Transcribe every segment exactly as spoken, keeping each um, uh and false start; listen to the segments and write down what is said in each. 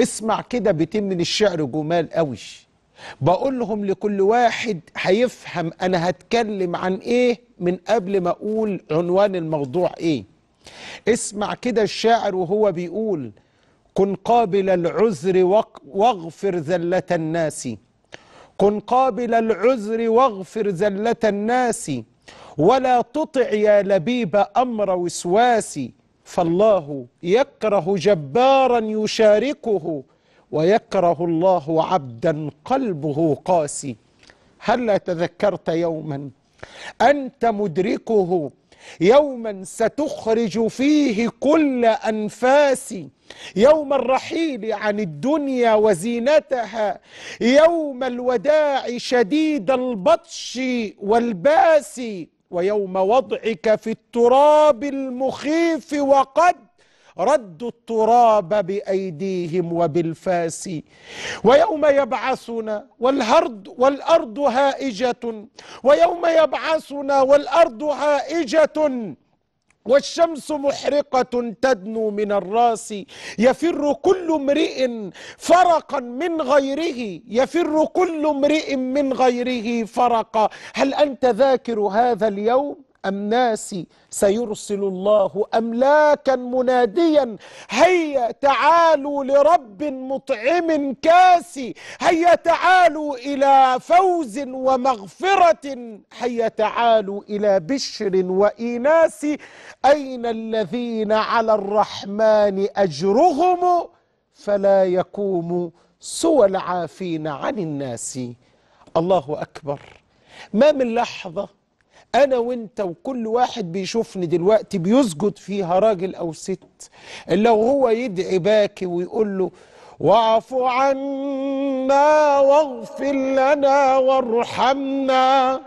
اسمع كده بيتين من الشعر جمال قوي. بقول لهم لكل واحد هيفهم انا هتكلم عن ايه من قبل ما اقول عنوان الموضوع ايه. اسمع كده الشاعر وهو بيقول: كن قابل العذر واغفر ذلة الناس، كن قابل العذر واغفر ذلة الناس، ولا تطع يا لبيب أمر وسواسي، فالله يكره جبارا يشاركه، ويكره الله عبدا قلبه قاسي. هلا تذكرت يوما أنت مدركه، يوما ستخرج فيه كل أنفاس، يوم الرحيل عن الدنيا وزينتها، يوم الوداع شديد البطش والباس، ويوم وضعك في التراب المخيف، وقد ردوا التراب بأيديهم وبالفاس، ويوم يبعثنا والأرض والأرض هائجة، ويوم يبعثنا والأرض هائجة، والشمس محرقة تدنو من الراس، يفر كل امرئ فرقا من غيره، يفر كل امرئ من غيره فرقا. هل أنت ذاكر هذا اليوم أم ناسي؟ سيرسل الله أملاكا مناديا: هيا تعالوا لرب مطعم كاسي، هيا تعالوا إلى فوز ومغفرة، هيا تعالوا إلى بشر وإيناس، أين الذين على الرحمن أجرهم، فلا يقوم سوى العافين عن الناس. الله أكبر. ما من لحظة أنا وأنت وكل واحد بيشوفني دلوقتي بيسجد فيها راجل أو ست، اللي هو يدعي باكي ويقول له: واعف عنا واغفر لنا وارحمنا،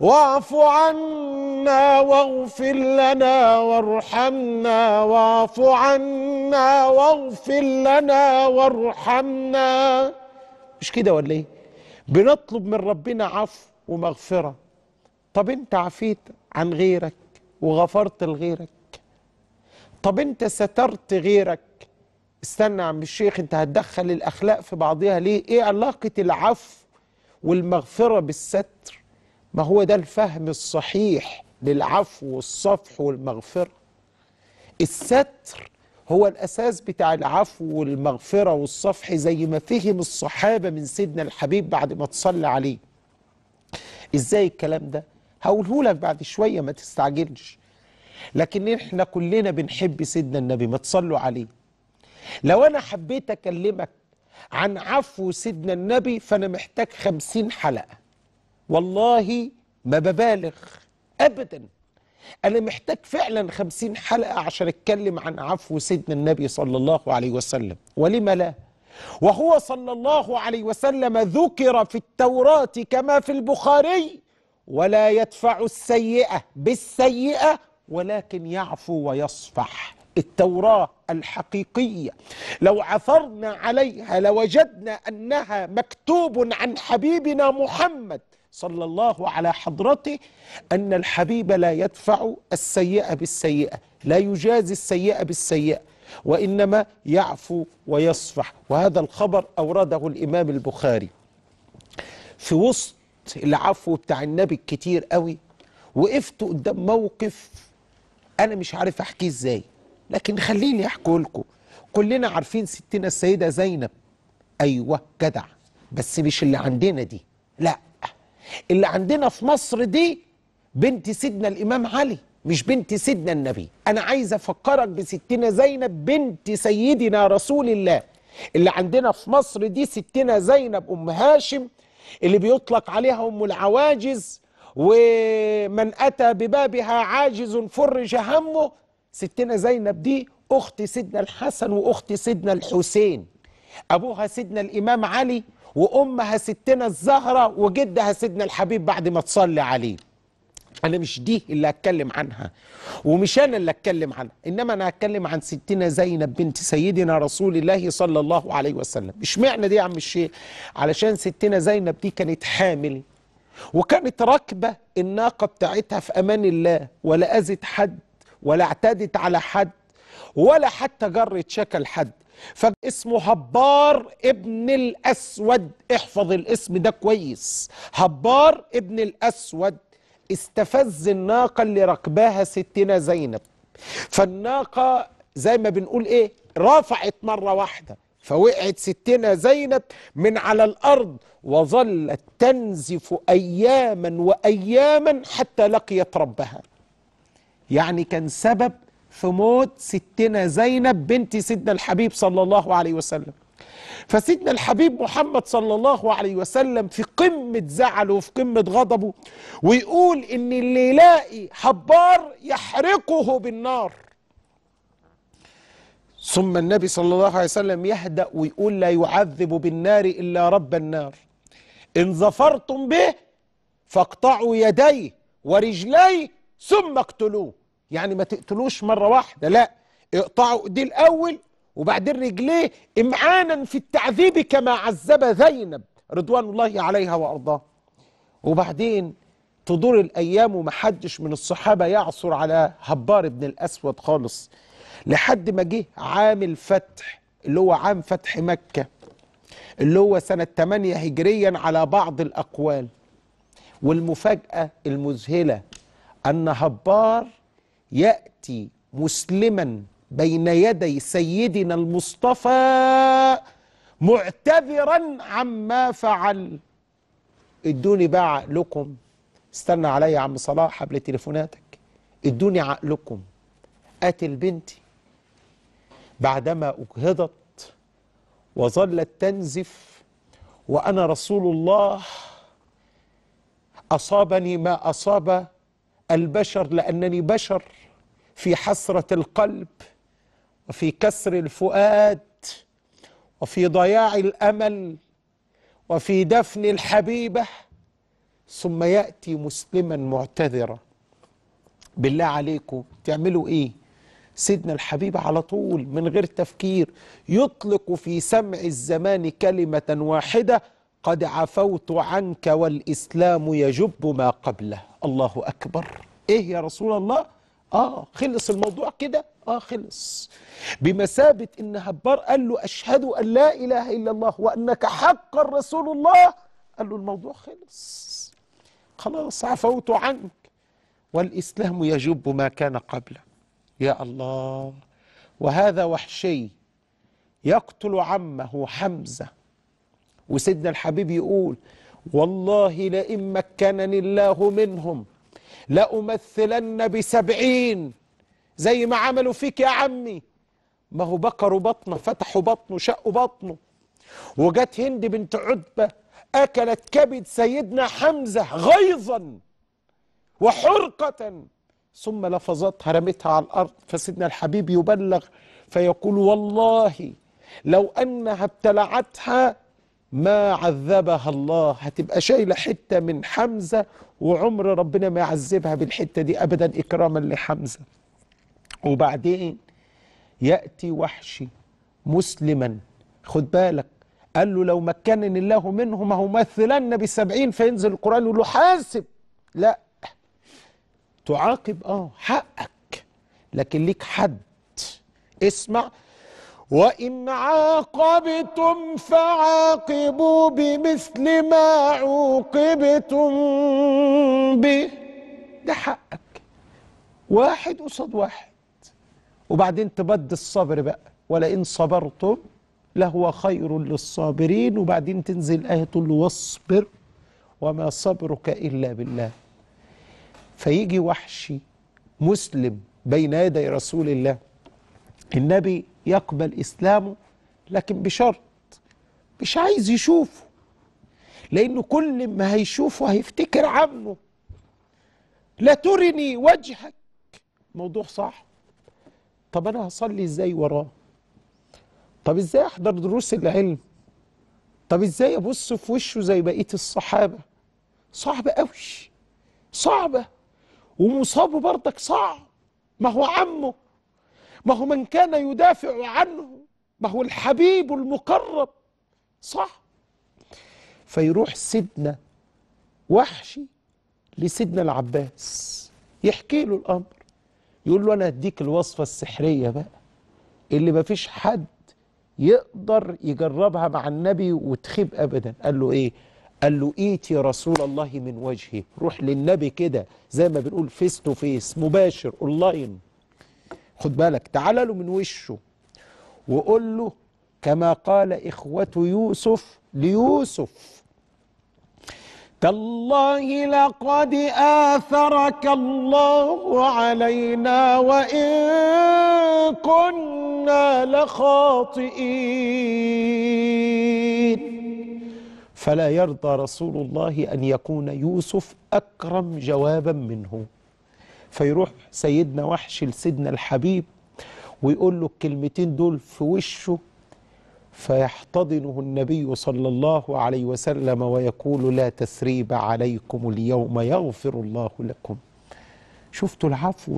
واعف عنا واغفر لنا وارحمنا، واعف عنا واغفر لنا وارحمنا. مش كده ولا إيه؟ بنطلب من ربنا عفو ومغفرة. طب انت عفيت عن غيرك وغفرت لغيرك؟ طب انت سترت غيرك؟ استنى يا عم الشيخ، انت هتدخل الاخلاق في بعضها ليه؟ ايه علاقة العفو والمغفرة بالستر؟ ما هو ده الفهم الصحيح للعفو والصفح والمغفرة. الستر هو الاساس بتاع العفو والمغفرة والصفح، زي ما فهم الصحابة من سيدنا الحبيب بعد ما تصلى عليه. ازاي الكلام ده؟ هقوله لك بعد شويه، ما تستعجلش. لكن احنا كلنا بنحب سيدنا النبي، ما تصلوا عليه. لو انا حبيت اكلمك عن عفو سيدنا النبي فانا محتاج خمسين حلقه، والله ما ببالغ ابدا، انا محتاج فعلا خمسين حلقه عشان اتكلم عن عفو سيدنا النبي صلى الله عليه وسلم. ولما لا، وهو صلى الله عليه وسلم ذكر في التوراة كما في البخاري: ولا يدفع السيئة بالسيئة ولكن يعفو ويصفح. التوراة الحقيقية لو عثرنا عليها لوجدنا أنها مكتوب عن حبيبنا محمد صلى الله على حضرته أن الحبيب لا يدفع السيئة بالسيئة، لا يجازي السيئة بالسيئة، وإنما يعفو ويصفح. وهذا الخبر أورده الإمام البخاري. في وسط العفو بتاع النبي الكتير قوي، وقفت قدام موقف أنا مش عارف أحكيه إزاي، لكن خليني أحكيه لكم. كلنا عارفين ستنا السيدة زينب. أيوة جدع، بس مش اللي عندنا دي، لا، اللي عندنا في مصر دي بنت سيدنا الإمام علي، مش بنت سيدنا النبي. أنا عايز أفكرك بستنا زينب بنت سيدنا رسول الله. اللي عندنا في مصر دي ستنا زينب أم هاشم، اللي بيطلق عليها أم العواجز، ومن أتى ببابها عاجز فرج همه. ستنا زينب دي أخت سيدنا الحسن وأخت سيدنا الحسين، أبوها سيدنا الإمام علي، وأمها ستنا الزهرة، وجدها سيدنا الحبيب بعد ما تصلي عليه. أنا مش دي اللي هتكلم عنها، ومش أنا اللي هتكلم عنها، إنما أنا هتكلم عن ستنا زينب بنت سيدنا رسول الله صلى الله عليه وسلم. اشمعنى دي يا عم الشيخ؟ علشان ستنا زينب دي كانت حامل، وكانت راكبة الناقة بتاعتها في أمان الله، ولا أذت حد، ولا اعتدت على حد، ولا حتى جرت شكل حد. فاسمه هبار ابن الأسود. احفظ الاسم ده كويس، هبار ابن الأسود. استفز الناقة اللي ركباها ستنا زينب، فالناقة زي ما بنقول ايه رفعت مرة واحدة، فوقعت ستنا زينب من على الأرض، وظلت تنزف أياما وأياما حتى لقيت ربها. يعني كان سبب في موت ستنا زينب بنت سيدنا الحبيب صلى الله عليه وسلم. فسيدنا الحبيب محمد صلى الله عليه وسلم في قمة زعله وفي قمة غضبه، ويقول إن اللي يلاقي هبار يحرقه بالنار. ثم النبي صلى الله عليه وسلم يهدأ ويقول لا يعذب بالنار إلا رب النار، إن ظفرتم به فاقطعوا يديه ورجليه ثم اقتلوه. يعني ما تقتلوش مرة واحدة، لا، اقطعوا ايديه الأول وبعدين رجليه، امعانا في التعذيب كما عذب زينب رضوان الله عليها وأرضاه. وبعدين تدور الأيام ومحدش من الصحابة يعثر على هبار بن الأسود خالص، لحد ما جه عام الفتح اللي هو عام فتح مكة اللي هو سنة ثمانية هجريا على بعض الأقوال. والمفاجأة المذهلة أن هبار يأتي مسلما بين يدي سيدنا المصطفى معتذرا عما فعل. ادوني بقى عقلكم، استنى عليا يا عم صلاح قبل تليفوناتك، ادوني عقلكم. قاتل بنتي بعدما أجهضت وظلت تنزف وأنا رسول الله، أصابني ما أصاب البشر لأنني بشر، في حسرة القلب وفي كسر الفؤاد وفي ضياع الأمل وفي دفن الحبيبة، ثم يأتي مسلما معتذرا. بالله عليكم تعملوا إيه؟ سيدنا الحبيب على طول من غير تفكير يطلق في سمع الزمان كلمة واحدة: قد عفوت عنك والإسلام يجب ما قبله. الله أكبر. إيه يا رسول الله؟ آه خلص الموضوع كده، آه خلص. بمثابة إن هبار قال له أشهد أن لا إله إلا الله وأنك حقا رسول الله، قال له الموضوع خلص، خلاص عفوت عنك والإسلام يجب ما كان قبله. يا الله. وهذا وحشي يقتل عمه حمزة، وسيدنا الحبيب يقول والله لئن مكنني الله منهم لأمثلن بسبعين زي ما عملوا فيك يا عمي. ما هو بكروا بطنه، فتحوا بطنه، شقوا بطنه، وجت هند بنت عتبة أكلت كبد سيدنا حمزة غيظا وحرقة، ثم لفظتها رمتها على الأرض. فسيدنا الحبيب يبلغ فيقول والله لو أنها ابتلعتها ما عذبها الله. هتبقى شايلة حتة من حمزة، وعمر ربنا ما يعذبها بالحتة دي أبدا إكراما لحمزة. وبعدين يأتي وحشي مسلما، خد بالك، قال له لو مكنني الله منهم همثلن بسبعين، فينزل القرآن يقول له حاسب. لا تعاقب، اه حقك، لكن ليك حد. اسمع: وإن عاقبتم فعاقبوا بمثل ما عوقبتم به. ده حقك، واحد قصاد واحد. وبعدين تبدي الصبر بقى، ولئن صبرتم لهو خير للصابرين. وبعدين تنزل آية تقول له واصبر وما صبرك إلا بالله. فيجي وحشي مسلم بين يدي رسول الله، النبي يقبل إسلامه، لكن بشرط مش عايز يشوفه، لأنه كل ما هيشوفه هيفتكر عمه. لا ترني وجهك، موضوع صعب. طب أنا هصلي إزاي وراه؟ طب إزاي أحضر دروس العلم؟ طب إزاي أبص في وشه زي بقية الصحابة؟ صعبة قوي، صعبة. ومصابه برضك صعب، ما هو عمه، ما هو من كان يدافع عنه، ما هو الحبيب المقرب، صح؟ فيروح سيدنا وحشي لسيدنا العباس يحكي له الأمر، يقول له أنا هديك الوصفة السحرية بقى اللي ما فيش حد يقدر يجربها مع النبي وتخيب أبدا. قال له إيه؟ قال له إيتي رسول الله من وجهه، روح للنبي كده زي ما بنقول فيس تو فيس، مباشر أونلاين، خد بالك، تعالى له من وشه وقول له كما قال إخوة يوسف ليوسف: تالله لقد آثرك الله علينا وإن كنا لخاطئين. فلا يرضى رسول الله أن يكون يوسف أكرم جوابا منه، فيروح سيدنا وحشي لسيدنا الحبيب ويقول له الكلمتين دول في وشه، فيحتضنه النبي صلى الله عليه وسلم ويقول: لا تثريب عليكم اليوم يغفر الله لكم. شفتوا العفو؟